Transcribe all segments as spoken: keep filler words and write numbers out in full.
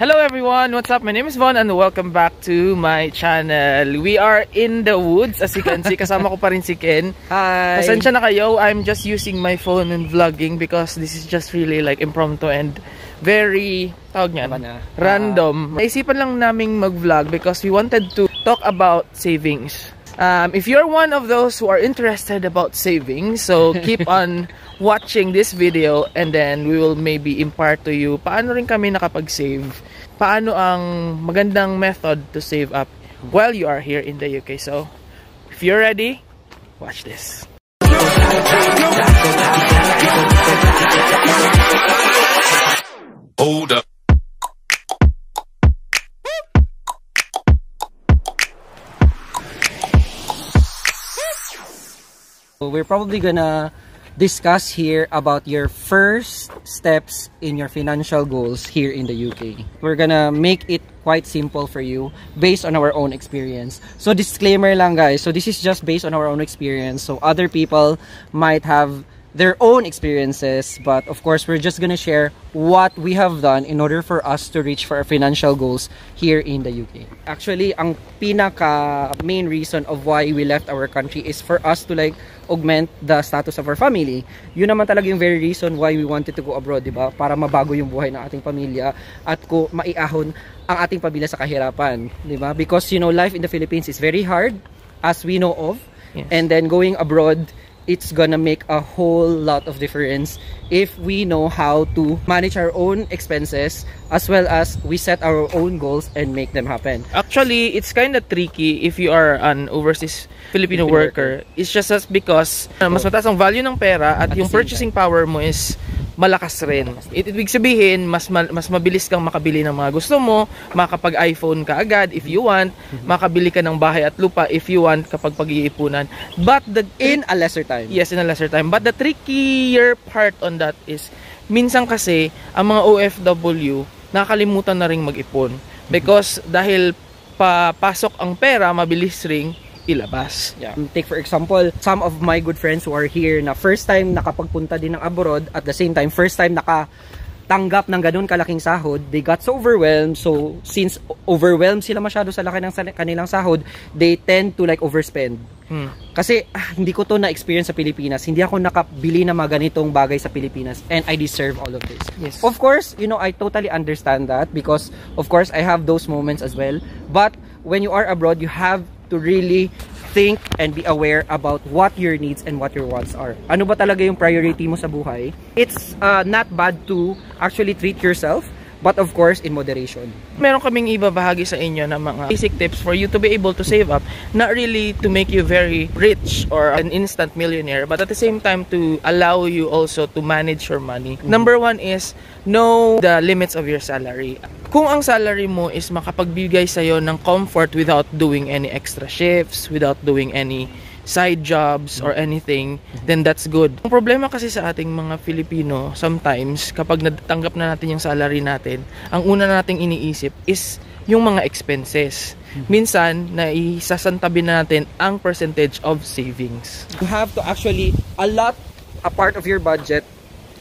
Hello everyone, what's up? My name is Von and welcome back to my channel. We are in the woods, as you can see. Kasama ko pa rin si Ken. Hi! Pasensya na kayo, I'm just using my phone and vlogging because this is just really like impromptu and very, tawag niyan, random. Naisipan lang naming mag-vlog because we wanted to talk about savings. Um, if you're one of those who are interested about saving, so keep on watching this video and then we will maybe impart to you paano rin kami nakapag-save, paano ang magandang method to save up while you are here in the U K. So, if you're ready, watch this. Hold up. We're probably gonna discuss here about your first steps in your financial goals here in the U K. We're gonna make it quite simple for you based on our own experience. So disclaimer lang guys, so this is just based on our own experience. So other people might have their own experiences, but of course we're just gonna share what we have done in order for us to reach for our financial goals here in the U K. Actually, ang pinaka main reason of why we left our country is for us to like augment the status of our family. Yun naman talaga yung very reason why we wanted to go abroad, diba? Para mabago yung buhay ng ating pamilya at ko maiahon ang ating pamilya sa kahirapan, diba? Because you know, life in the Philippines is very hard, as we know of. Yes. And then going abroad, it's gonna make a whole lot of difference if we know how to manage our own expenses as well as we set our own goals and make them happen. Actually, it's kind of tricky if you are an overseas Filipino, Filipino worker. worker. It's just as because uh, mas mataas ang value ng pera at, at yung purchasing time. power mo is malakas rin. It, ibig sabihin, mas, mas mabilis kang makabili ng mga gusto mo, makapag-iPhone ka agad if you want, makabili ka ng bahay at lupa if you want kapag pag-iipunan. But the... In a lesser time. Yes, in a lesser time. But the trickier part on that is, minsan kasi, ang mga O F W, nakakalimutan na rin mag-ipon. Because dahil papasok ang pera, mabilis ring ilabas. Yeah. Take for example, some of my good friends who are here na first time nakapagpunta din ng abroad, at the same time first time nakatanggap ng ganun kalaking sahod, they got so overwhelmed. So since overwhelmed sila masyado sa laki ng kanilang sahod, they tend to like overspend. Hmm. Kasi ah, hindi ko to na-experience sa Pilipinas. Hindi ako nakabili ng mga ganitong bagay sa Pilipinas and I deserve all of this. Yes. Of course, you know, I totally understand that because of course I have those moments as well. But when you are abroad, you have to really think and be aware about what your needs and what your wants are. Ano ba talaga yung priority mo sa buhay? It's uh, not bad to actually treat yourself, but of course, in moderation. Meron kaming ibabahagi sa inyo na mga basic tips for you to be able to save up. Not really to make you very rich or an instant millionaire, but at the same time to allow you also to manage your money. Mm-hmm. Number one is, know the limits of your salary. Kung ang salary mo is makapagbigay sa'yo ng comfort without doing any extra shifts, without doing any side jobs or anything, then that's good. Ang problema kasi sa ating mga Filipino, sometimes, kapag natatanggap na natin yung salary natin, ang una nating iniisip is yung mga expenses. Minsan, naisasantabi na natin ang percentage of savings. You have to actually allot a part of your budget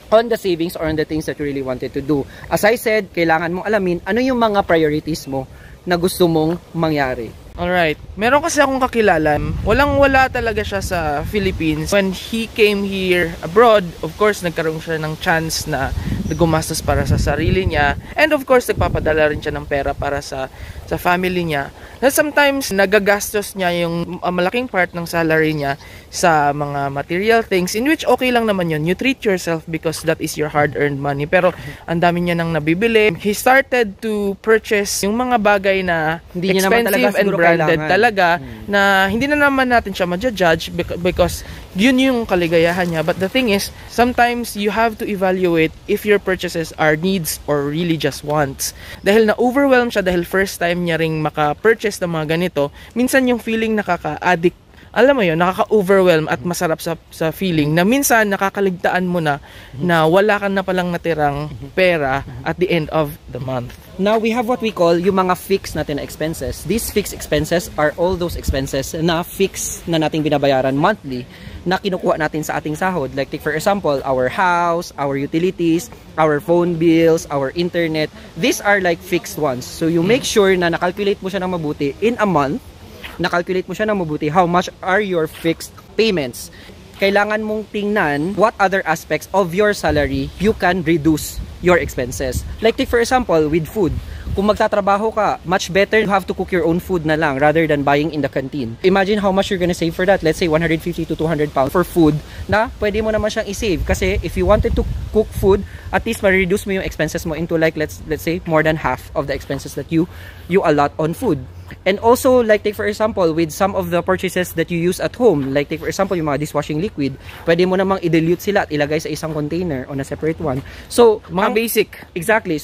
on the savings or on the things that you really wanted to do. As I said, kailangan mong alamin ano yung mga priorities mo na gusto mong mangyari. Alright, meron kasi akong kakilala, walang-wala talaga siya sa Philippines. When he came here abroad, of course, nagkaroon siya ng chance na gumastos para sa sarili niya. And of course, nagpapadala rin siya ng pera para sa, sa family niya. That sometimes, nagagastos niya yung uh, malaking part ng salary niya sa mga material things, in which okay lang naman yun. You treat yourself because that is your hard-earned money. Pero, ang dami niya nang nabibili. He started to purchase yung mga bagay na hindi expensive and branded kailangan. talaga hmm. na hindi na naman natin siya ma-judge because yun yung kaligayahan niya. But the thing is, sometimes you have to evaluate if your purchases are needs or really just wants. Dahil na-overwhelm siya, dahil first time niya ring maka-purchase ng mga ganito, minsan yung feeling nakaka-addict alam mo yun, nakaka-overwhelm at masarap sa, sa feeling na minsan nakakaligtaan mo na na wala ka na palang natirang pera at the end of the month. Now, we have what we call yung mga fixed natin na expenses. These fixed expenses are all those expenses na fixed na nating binabayaran monthly na kinukuha natin sa ating sahod. Like, take for example, our house, our utilities, our phone bills, our internet. These are like fixed ones. So, you make sure na nakalculate mo siya ng mabuti in a month. Nakalculate mo siya na mabuti, how much are your fixed payments. Kailangan mong tingnan what other aspects of your salary you can reduce your expenses. Like take for example, with food. Kung magtatrabaho ka, much better you have to cook your own food na lang rather than buying in the canteen. Imagine how much you're gonna save for that. Let's say one hundred fifty to two hundred pounds for food na pwede mo naman siyang isave. Kasi if you wanted to cook food, at least ma-reduce mo yung expenses mo into like, let's, let's say, more than half of the expenses that you, you allot on food. And also, like take for example, with some of the purchases that you use at home, like take for example, yung mga dishwashing liquid, pwede mo namang i-dilute sila at ilagay sa isang container on a separate one. So, mga basic. Exactly.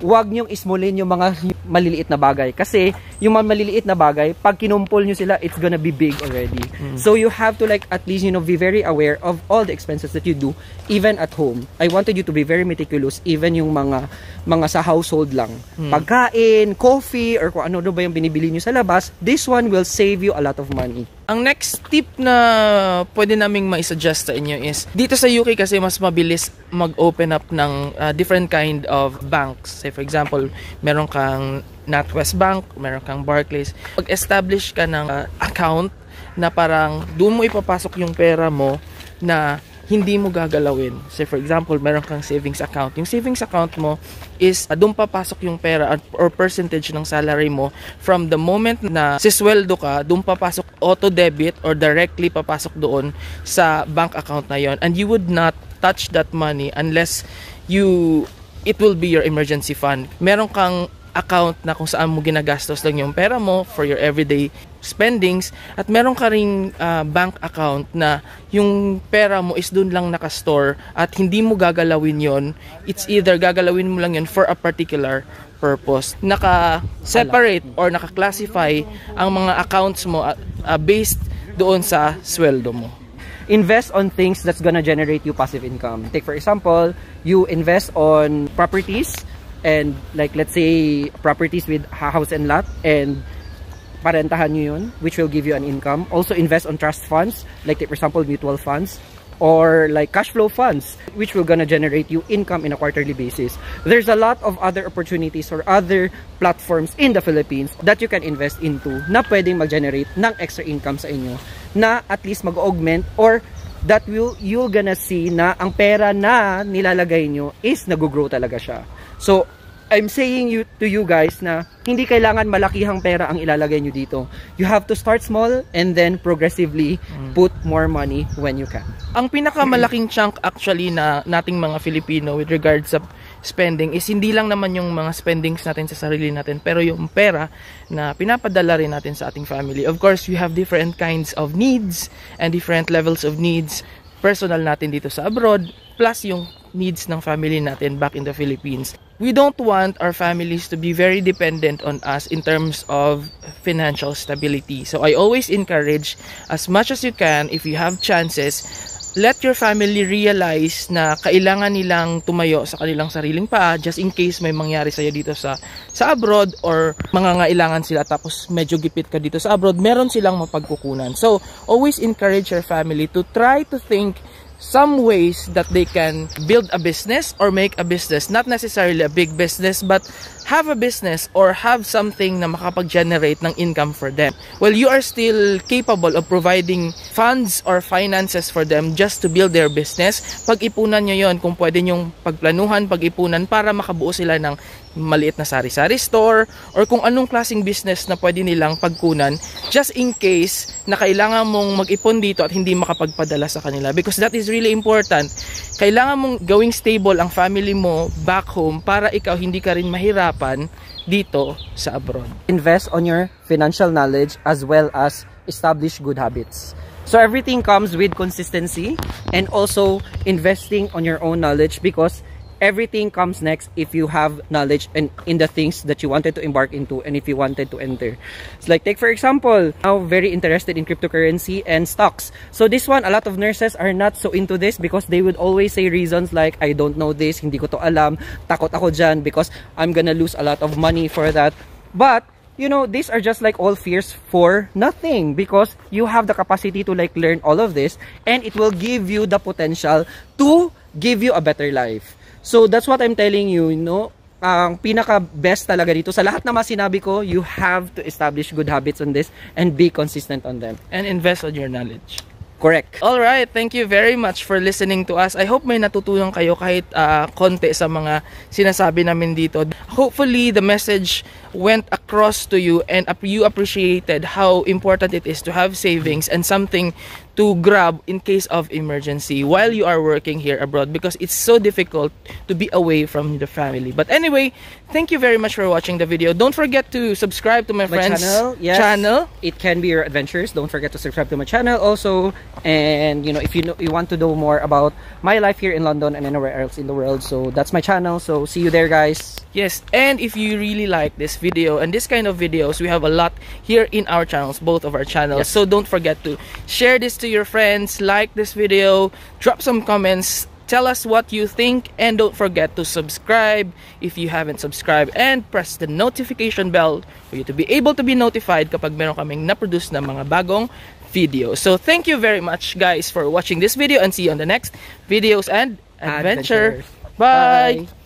Huwag niyong ismulin yung mga maliliit na bagay. Kasi, yung mga maliliit na bagay, pag kinumpol niyo sila, it's gonna be big already. Mm. So, you have to like, at least, you know, be very aware of all the expenses that you do, even at home. I wanted you to be very meticulous, even yung mga, mga sa household lang. Mm. Pagkain, coffee, or kung ano ba yung binibili niyo sa labas, this one will save you a lot of money. Ang next tip na pwede naming ma-suggest sa inyo is, dito sa U K kasi mas mabilis mag-open up ng uh, different kind of banks. Say for example, meron kang NatWest Bank, meron kang Barclays. Mag-establish ka ng uh, account na parang doon mo ipapasok yung pera mo na hindi mo gagalawin. Say for example, meron kang savings account. Yung savings account mo is uh, doon papasok yung pera or percentage ng salary mo from the moment na sisweldo ka, doon papasok auto-debit or directly papasok doon sa bank account na yon. And you would not touch that money unless you, it will be your emergency fund. Meron kang account na kung saan mo ginagastos lang yung pera mo for your everyday spendings at meron ka ring uh, bank account na yung pera mo is doon lang nakastore at hindi mo gagalawin yon. It's either gagalawin mo lang yon for a particular purpose. Naka-separate or naka-classify ang mga accounts mo uh, uh, based doon sa sweldo mo. Invest on things that's gonna generate you passive income. Take for example, you invest on properties and like let's say properties with house and lot and parentahan nyo yun, which will give you an income. Also invest on trust funds, like for example mutual funds or like cash flow funds, which will gonna generate you income in a quarterly basis. There's a lot of other opportunities or other platforms in the Philippines that you can invest into na pwedeng mag-generate ng extra income sa inyo na at least mag-augment or that will you're gonna see na ang pera na nilalagay nyo is nag-grow talaga siya. So, I'm saying you to you guys na hindi kailangan malakihang pera ang ilalagay nyo dito. You have to start small and then progressively put more money when you can. Ang pinakamalaking chunk actually na nating mga Filipino with regards sa spending is hindi lang naman yung mga spendings natin sa sarili natin pero yung pera na pinapadala rin natin sa ating family. Of course, we have different kinds of needs and different levels of needs. Personal natin dito sa abroad plus yung needs ng family natin back in the Philippines. We don't want our families to be very dependent on us in terms of financial stability. So I always encourage, as much as you can, if you have chances, let your family realize na kailangan nilang tumayo sa kanilang sariling paa just in case may mangyari sa'yo dito sa, sa abroad or mangangailangan sila tapos medyo gipit ka dito sa abroad, meron silang mapagkukunan. So always encourage your family to try to think some ways that they can build a business or make a business, not necessarily a big business, but have a business or have something na makapag-generate ng income for them. Well, you are still capable of providing funds or finances for them just to build their business. Pag-ipunan nyo yon kung pwede nyong pagplanuhan, pag-ipunan para makabuo sila ng maliit na sari-sari store or kung anong klaseng business na pwede nilang pagkunan just in case na kailangan mong mag-ipon dito at hindi makapagpadala sa kanila. Because that is really important. Kailangan mong gawing stable ang family mo back home para ikaw hindi ka rin mahirapan dito sa abroad. Invest on your financial knowledge as well as establish good habits. So everything comes with consistency and also investing on your own knowledge because everything comes next if you have knowledge and in the things that you wanted to embark into and if you wanted to enter. It's like, take for example, I'm very interested in cryptocurrency and stocks. So this one, a lot of nurses are not so into this because they would always say reasons like, I don't know this, hindi ko to alam, takot ako dyan because I'm gonna lose a lot of money for that. But you know, these are just like all fears for nothing because you have the capacity to like learn all of this and it will give you the potential to give you a better life. So that's what I'm telling you, you know, ang pinaka-best talaga dito sa lahat na masinabi ko, you have to establish good habits on this and be consistent on them. And invest on your knowledge. Correct. Alright, thank you very much for listening to us. I hope may natutunan kayo kahit uh, konti sa mga sinasabi namin dito. Hopefully, the message went across to you and you appreciated how important it is to have savings and something to grab in case of emergency while you are working here abroad because it's so difficult to be away from the family. But anyway, thank you very much for watching the video. Don't forget to subscribe to my, my friend's channel. Yes. channel. It Can Be Your Adventures. Don't forget to subscribe to my channel also. And you know, if you know, you want to know more about my life here in London and anywhere else in the world, so that's my channel. So see you there, guys. Yes, and if you really like this video and this kind of videos, we have a lot here in our channels, both of our channels. Yes. So don't forget to share this to your friends, like this video, drop some comments, tell us what you think, and don't forget to subscribe if you haven't subscribed and press the notification bell for you to be able to be notified kapag meron kaming na-produce na mga bagong video. So thank you very much guys for watching this video and see you on the next videos and adventure. Adventures. Bye! Bye.